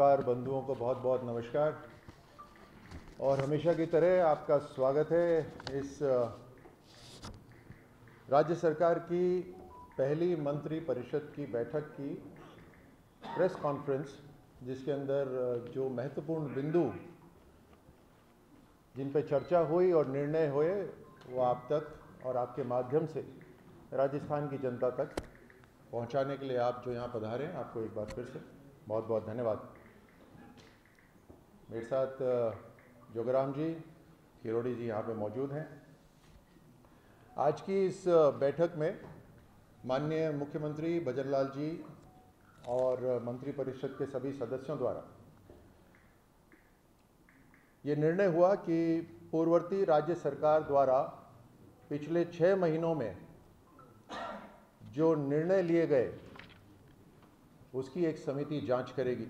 पत्रकार बंधुओं को बहुत बहुत नमस्कार और हमेशा की तरह आपका स्वागत है इस राज्य सरकार की पहली मंत्री परिषद की बैठक की प्रेस कॉन्फ्रेंस, जिसके अंदर जो महत्वपूर्ण बिंदु जिन पर चर्चा हुई और निर्णय हुए वो आप तक और आपके माध्यम से राजस्थान की जनता तक पहुंचाने के लिए आप जो यहाँ पधारे हैं, आपको एक बार फिर से बहुत बहुत धन्यवाद। मेरे साथ जोगराम जी, किरोड़ी जी यहाँ पे मौजूद हैं। आज की इस बैठक में माननीय मुख्यमंत्री भजनलाल जी और मंत्रिपरिषद के सभी सदस्यों द्वारा ये निर्णय हुआ कि पूर्ववर्ती राज्य सरकार द्वारा पिछले 6 महीनों में जो निर्णय लिए गए उसकी एक समिति जांच करेगी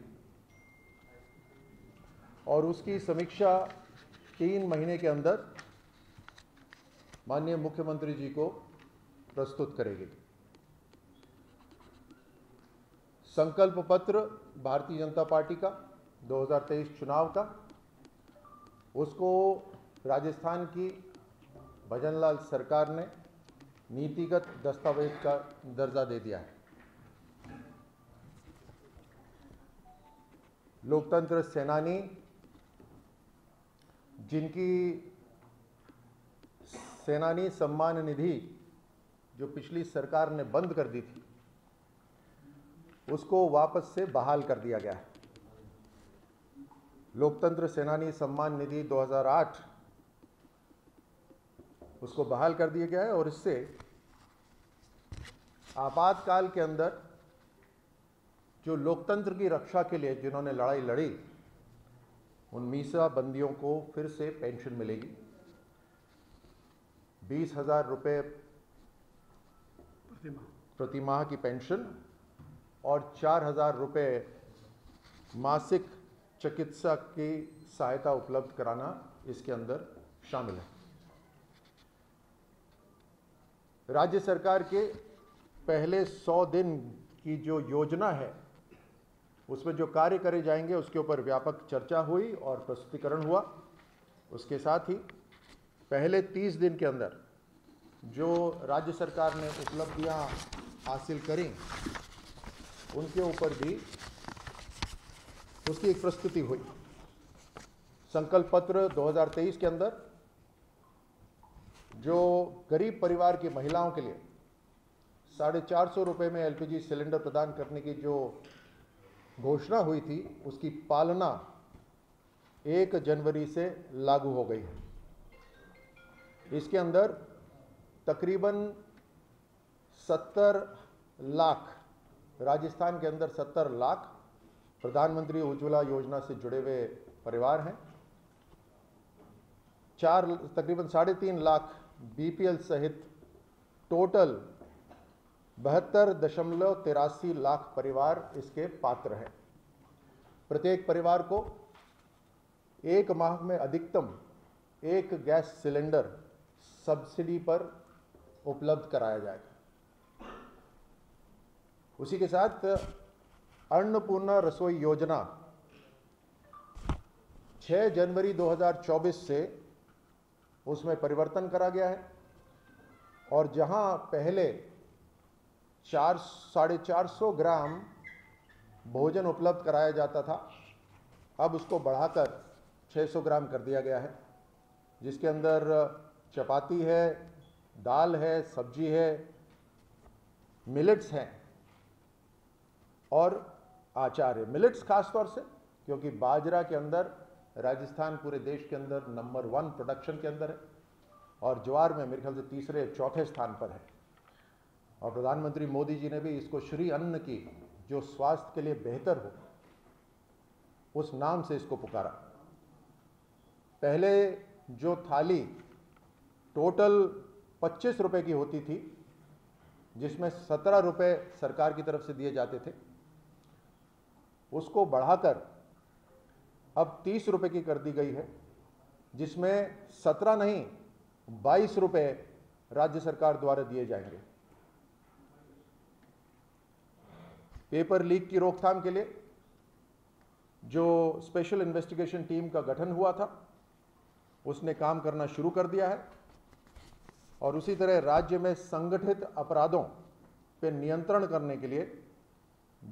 और उसकी समीक्षा 3 महीने के अंदर माननीय मुख्यमंत्री जी को प्रस्तुत करेगी। संकल्प पत्र भारतीय जनता पार्टी का 2023 चुनाव का, उसको राजस्थान की भजनलाल सरकार ने नीतिगत दस्तावेज का दर्जा दे दिया है। लोकतंत्र सेनानी जिनकी सेनानी सम्मान निधि जो पिछली सरकार ने बंद कर दी थी उसको वापस से बहाल कर दिया गया है। लोकतंत्र सेनानी सम्मान निधि 2008 उसको बहाल कर दिया गया है और इससे आपातकाल के अंदर जो लोकतंत्र की रक्षा के लिए जिन्होंने लड़ाई लड़ी उन मीसा बंदियों को फिर से पेंशन मिलेगी। 20,000 रुपये प्रतिमाह की पेंशन और 4,000 रुपये मासिक चिकित्सा की सहायता उपलब्ध कराना इसके अंदर शामिल है। राज्य सरकार के पहले 100 दिन की जो योजना है उसमें जो कार्य करे जाएंगे उसके ऊपर व्यापक चर्चा हुई और प्रस्तुतीकरण हुआ। उसके साथ ही पहले 30 दिन के अंदर जो राज्य सरकार ने उपलब्धियां हासिल करी उनके ऊपर भी उसकी एक प्रस्तुति हुई। संकल्प पत्र 2023 के अंदर जो गरीब परिवार की महिलाओं के लिए 450 रुपये में LPG सिलेंडर प्रदान करने की जो घोषणा हुई थी उसकी पालना 1 जनवरी से लागू हो गई है। इसके अंदर तकरीबन 70 लाख राजस्थान के अंदर 70 लाख प्रधानमंत्री उज्ज्वला योजना से जुड़े हुए परिवार हैं। तकरीबन 3.5 लाख BPL सहित टोटल 72.83 लाख परिवार इसके पात्र हैं। प्रत्येक परिवार को 1 माह में अधिकतम 1 गैस सिलेंडर सब्सिडी पर उपलब्ध कराया जाएगा। उसी के साथ अन्नपूर्णा रसोई योजना 6 जनवरी 2024 से उसमें परिवर्तन करा गया है और जहां पहले 450 ग्राम भोजन उपलब्ध कराया जाता था अब उसको बढ़ाकर 600 ग्राम कर दिया गया है, जिसके अंदर चपाती है, दाल है, सब्जी है, मिलेट्स हैं और आचार है। मिलेट्स खास तौर से क्योंकि बाजरा के अंदर राजस्थान पूरे देश के अंदर नंबर 1 प्रोडक्शन के अंदर है और ज्वार में मेरे ख्याल से 3.-4 स्थान पर है। और प्रधानमंत्री मोदी जी ने भी इसको श्री अन्न की जो स्वास्थ्य के लिए बेहतर हो उस नाम से इसको पुकारा। पहले जो थाली टोटल 25 रुपये की होती थी जिसमें 17 रुपये सरकार की तरफ से दिए जाते थे उसको बढ़ाकर अब 30 रुपये की कर दी गई है, जिसमें 17 नहीं 22 रुपये राज्य सरकार द्वारा दिए जाएंगे। पेपर लीक की रोकथाम के लिए जो स्पेशल इन्वेस्टिगेशन टीम का गठन हुआ था उसने काम करना शुरू कर दिया है। और उसी तरह राज्य में संगठित अपराधों पर नियंत्रण करने के लिए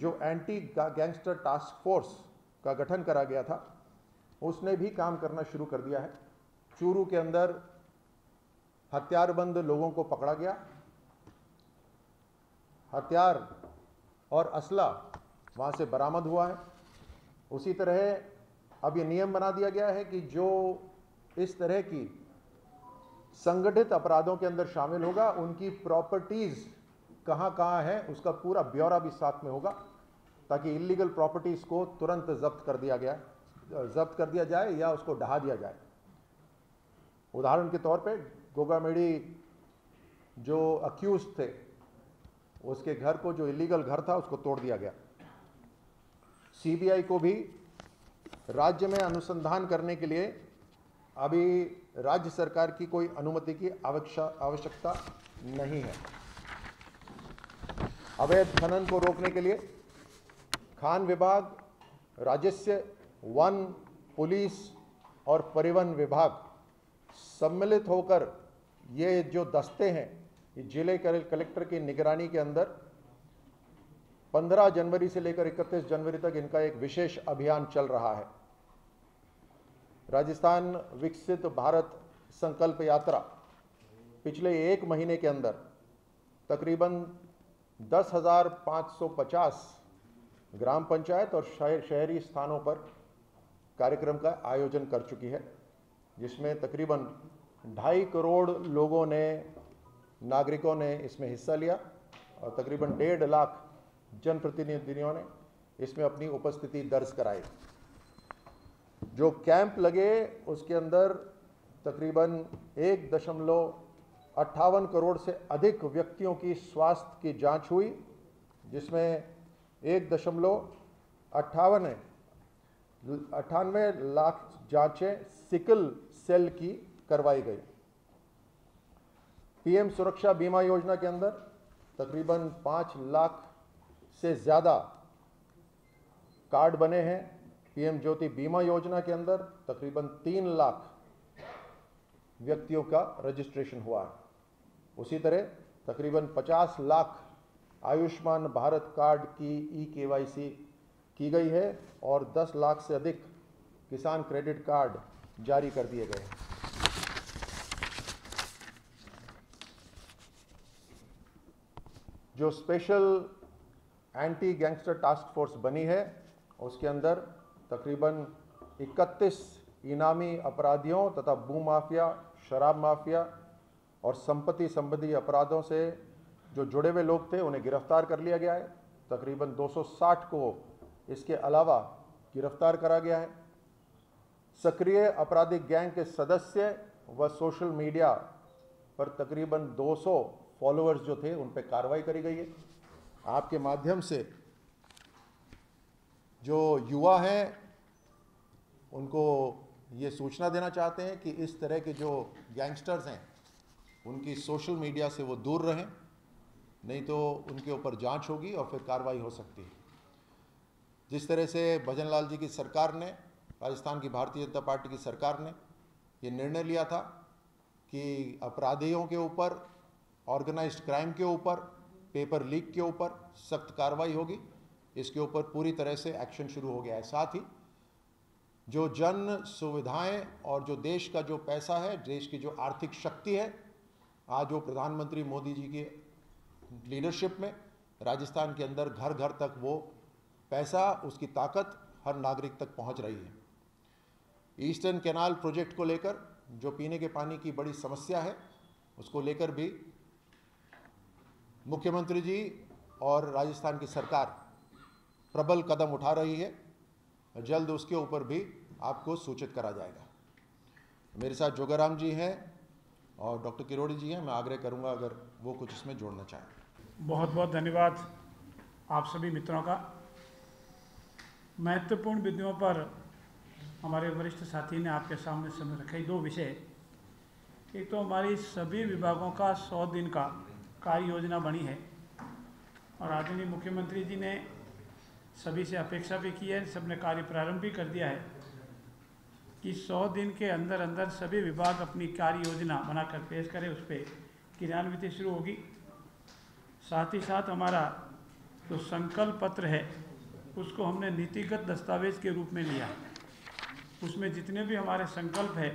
जो एंटी गैंगस्टर टास्क फोर्स का गठन करा गया था उसने भी काम करना शुरू कर दिया है। चूरू के अंदर हथियारबंद लोगों को पकड़ा गया, हथियार और असला वहाँ से बरामद हुआ है। उसी तरह अब ये नियम बना दिया गया है कि जो इस तरह की संगठित अपराधों के अंदर शामिल होगा उनकी प्रॉपर्टीज़ कहाँ कहाँ है उसका पूरा ब्यौरा भी साथ में होगा, ताकि इलीगल प्रॉपर्टीज़ को तुरंत जब्त कर दिया जाए या उसको ढहा दिया जाए। उदाहरण के तौर पे गोगामेडी जो अक्यूज थे उसके घर को, जो इलीगल घर था, उसको तोड़ दिया गया। सीबीआई को भी राज्य में अनुसंधान करने के लिए अभी राज्य सरकार की कोई अनुमति की आवश्यकता नहीं है। अवैध खनन को रोकने के लिए खान विभाग, राजस्व, वन, पुलिस और परिवहन विभाग सम्मिलित होकर ये जो दस्ते हैं ये जिले कलेक्टर की निगरानी के अंदर 15 जनवरी से लेकर 31 जनवरी तक इनका एक विशेष अभियान चल रहा है। राजस्थान विकसित भारत संकल्प यात्रा पिछले एक महीने के अंदर तकरीबन 10,550 ग्राम पंचायत और शहरी स्थानों पर कार्यक्रम का आयोजन कर चुकी है, जिसमें तकरीबन 2.5 करोड़ लोगों ने, नागरिकों ने इसमें हिस्सा लिया और तकरीबन 1.5 लाख जनप्रतिनिधियों ने इसमें अपनी उपस्थिति दर्ज कराई। जो कैंप लगे उसके अंदर तकरीबन 1.58 करोड़ से अधिक व्यक्तियों की स्वास्थ्य की जांच हुई, जिसमें 1.98 लाख जांचें सिकल सेल की करवाई गई। पीएम सुरक्षा बीमा योजना के अंदर तकरीबन 5 लाख से ज़्यादा कार्ड बने हैं। पीएम ज्योति बीमा योजना के अंदर तकरीबन 3 लाख व्यक्तियों का रजिस्ट्रेशन हुआ है। उसी तरह तकरीबन 50 लाख आयुष्मान भारत कार्ड की ई-केवाईसी की गई है और 10 लाख से अधिक किसान क्रेडिट कार्ड जारी कर दिए गए हैं। जो special anti gangster task force बनी है उसके अंदर तकरीबन 31 इनामी अपराधियों तथा भू माफिया, शराब माफिया और संपत्ति संबंधी अपराधों से जो जुड़े हुए लोग थे उन्हें गिरफ्तार कर लिया गया है। तकरीबन 260 को इसके अलावा गिरफ्तार करा गया है। सक्रिय आपराधिक गैंग के सदस्य व सोशल मीडिया पर तकरीबन 200 फॉलोअर्स जो थे उन पर कार्रवाई करी गई है। आपके माध्यम से जो युवा हैं उनको ये सूचना देना चाहते हैं कि इस तरह के जो गैंगस्टर्स हैं उनकी सोशल मीडिया से वो दूर रहें, नहीं तो उनके ऊपर जांच होगी और फिर कार्रवाई हो सकती है। जिस तरह से भजनलाल जी की सरकार ने, राजस्थान की भारतीय जनता पार्टी की सरकार ने ये निर्णय लिया था कि अपराधियों के ऊपर, ऑर्गेनाइज्ड क्राइम के ऊपर, पेपर लीक के ऊपर सख्त कार्रवाई होगी, इसके ऊपर पूरी तरह से एक्शन शुरू हो गया है। साथ ही जो जन सुविधाएं और जो देश का जो पैसा है, देश की जो आर्थिक शक्ति है, आज वो प्रधानमंत्री मोदी जी की लीडरशिप में राजस्थान के अंदर घर घर तक वो पैसा, उसकी ताकत हर नागरिक तक पहुंच रही है। ईस्टर्न कैनाल प्रोजेक्ट को लेकर जो पीने के पानी की बड़ी समस्या है उसको लेकर भी मुख्यमंत्री जी और राजस्थान की सरकार प्रबल कदम उठा रही है। जल्द उसके ऊपर भी आपको सूचित करा जाएगा। मेरे साथ जोगराम जी हैं और डॉक्टर किरोड़ी जी हैं। मैं आग्रह करूंगा अगर वो कुछ इसमें जोड़ना चाहें। बहुत बहुत धन्यवाद आप सभी मित्रों का। महत्वपूर्ण विषयों पर हमारे वरिष्ठ साथी ने आपके सामने समय रखे। 2 विषय, एक तो हमारी सभी विभागों का 100 दिन का कार्य योजना बनी है और आदरणीय मुख्यमंत्री जी ने सभी से अपेक्षा भी की है, सबने कार्य प्रारंभ भी कर दिया है कि 100 दिन के अंदर अंदर सभी विभाग अपनी कार्य योजना बनाकर पेश करें, उस पर क्रियान्विति शुरू होगी। साथ ही साथ हमारा जो संकल्प पत्र है उसको हमने नीतिगत दस्तावेज के रूप में लिया, उसमें जितने भी हमारे संकल्प है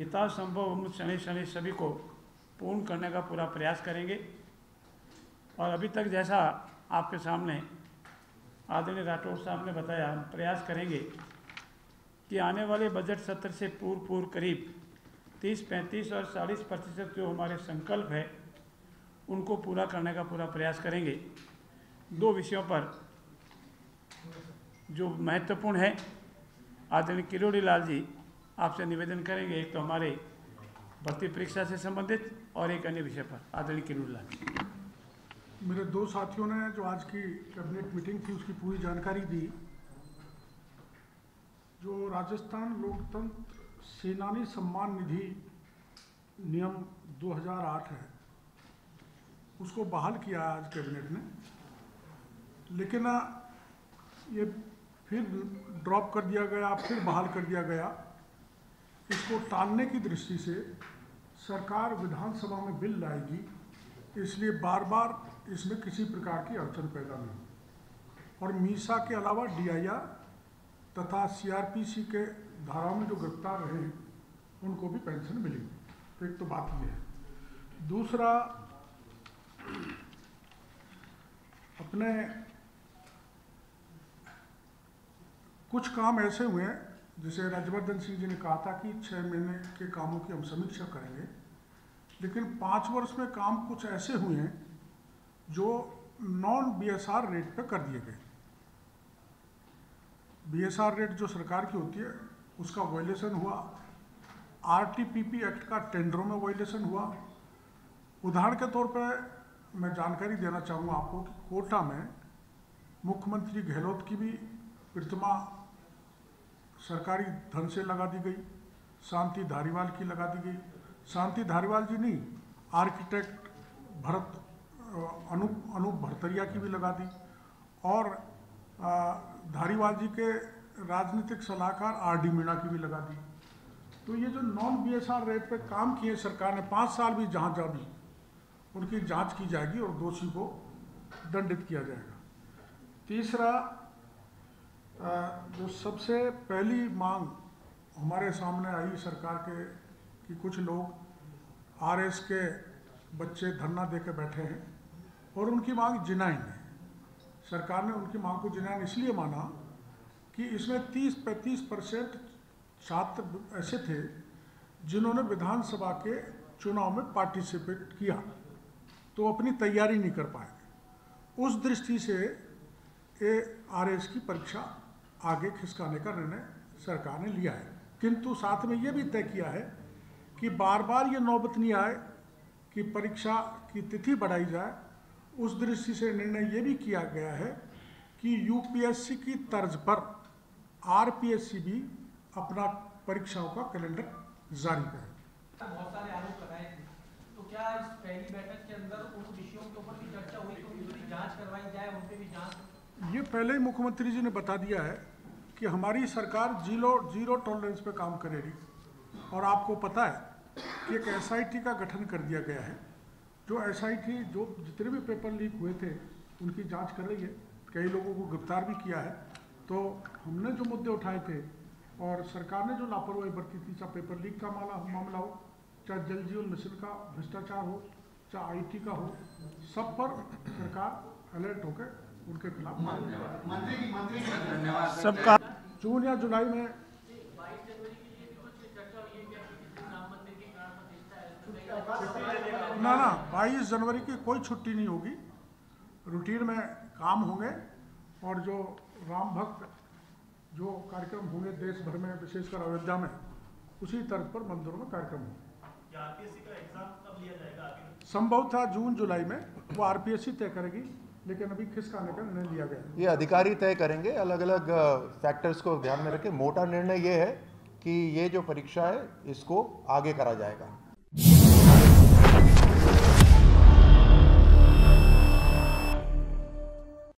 यथासंभव हम शनि सभी को पूर्ण करने का पूरा प्रयास करेंगे। और अभी तक जैसा आपके सामने आदरणीय राठौर साहब ने बताया, हम प्रयास करेंगे कि आने वाले बजट सत्र से पूर्व करीब 30-35 और 40% जो हमारे संकल्प है उनको पूरा करने का पूरा प्रयास करेंगे। दो विषयों पर जो महत्वपूर्ण है आदरणीय किरोड़ीलाल जी आपसे निवेदन करेंगे, एक तो हमारे भर्ती परीक्षा से संबंधित और एक अन्य विषय पर। आदरणीय किरोड़ीलाल जी, मेरे दो साथियों ने जो आज की कैबिनेट मीटिंग थी उसकी पूरी जानकारी दी। जो राजस्थान लोकतंत्र सेनानी सम्मान निधि नियम 2008 है उसको बहाल किया है आज कैबिनेट ने, लेकिन ये फिर ड्रॉप कर दिया गया, फिर बहाल कर दिया गया। इसको टालने की दृष्टि से सरकार विधानसभा में बिल लाएगी, इसलिए बार बार इसमें किसी प्रकार की अड़चन पैदा नहीं हुई। और मीसा के अलावा डीआईआर तथा सीआरपीसी के धाराओं में जो गिरफ्तार रहे उनको भी पेंशन मिलेगी, तो एक तो बात यह है। दूसरा, अपने कुछ काम ऐसे हुए हैं जैसे राज्यवर्धन सिंह जी ने कहा था कि 6 महीने के कामों की हम समीक्षा करेंगे, लेकिन 5 वर्ष में काम कुछ ऐसे हुए हैं जो नॉन बीएसआर रेट पे कर दिए गए। बीएसआर रेट जो सरकार की होती है उसका वायलेशन हुआ, आरटीपीपी एक्ट का टेंडरों में वायलेशन हुआ। उदाहरण के तौर पे मैं जानकारी देना चाहूँगा आपको कि कोटा में मुख्यमंत्री गहलोत की भी प्रतिमा सरकारी धन से लगा दी गई, शांति धारीवाल की लगा दी गई। शांति धारीवाल जी नहीं, आर्किटेक्ट अनूप भरतरिया की भी लगा दी, और धारीवाल जी के राजनीतिक सलाहकार आर.डी. मीणा की भी लगा दी। तो ये जो नॉन बीएसआर रेट पे काम किए सरकार ने 5 साल भी, जहाँ जहाँ भी उनकी जांच की जाएगी और दोषी को दंडित किया जाएगा। तीसरा, जो सबसे पहली मांग हमारे सामने आई सरकार के कि कुछ लोग आरएस के बच्चे धरना देकर बैठे हैं और उनकी मांग जिनाइन है। सरकार ने उनकी मांग को जिनाइन इसलिए माना कि इसमें 30-35% छात्र ऐसे थे जिन्होंने विधानसभा के चुनाव में पार्टिसिपेट किया, तो अपनी तैयारी नहीं कर पाए। उस दृष्टि से आरएस की परीक्षा आगे खिसकाने का निर्णय सरकार ने लिया है, किंतु साथ में ये भी तय किया है कि बार बार ये नौबत नहीं आए कि परीक्षा की तिथि बढ़ाई जाए। उस दृष्टि से निर्णय ये भी किया गया है कि यूपीएससी की तर्ज पर आरपीएससी भी अपना परीक्षाओं का कैलेंडर जारी करे। बहुत सारे आरोप लगाए थे, तो क्या इस पहली बैठक के अंदर उन विषयों के ऊपर भी चर्चा हुई तो उनकी जांच करवाई जाए, उन पे भी जांच? ये पहले ही मुख्यमंत्री जी ने बता दिया है कि हमारी सरकार जीरो टॉलरेंस पर काम करेगी। और आपको पता है कि एक एसआईटी का गठन कर दिया गया है, जो एसआईटी जो जितने भी पेपर लीक हुए थे उनकी जांच कर रही है, कई लोगों को गिरफ्तार भी किया है। तो हमने जो मुद्दे उठाए थे और सरकार ने जो लापरवाही बरती थी, चाहे पेपर लीक का मामला हो, चाहे जल जीवन मिशन का भ्रष्टाचार हो, चाहे आईटी का हो, सब पर सरकार अलर्ट होकर उनके खिलाफ मामला सबका जून या जुलाई में। ना 22 जनवरी की कोई छुट्टी नहीं होगी, रूटीन में काम होंगे और जो राम भक्त जो कार्यक्रम होंगे देश भर में, विशेषकर अयोध्या में, उसी तर्ज पर मंदिरों में कार्यक्रम होंगे। संभवतः जून जुलाई में वो आरपीएससी तय करेगी, लेकिन अभी खिसकाने का निर्णय लिया गया। ये अधिकारी तय करेंगे, अलग अलग फैक्टर्स को ध्यान में रखें। मोटा निर्णय ये है कि ये जो परीक्षा है इसको आगे करा जाएगा।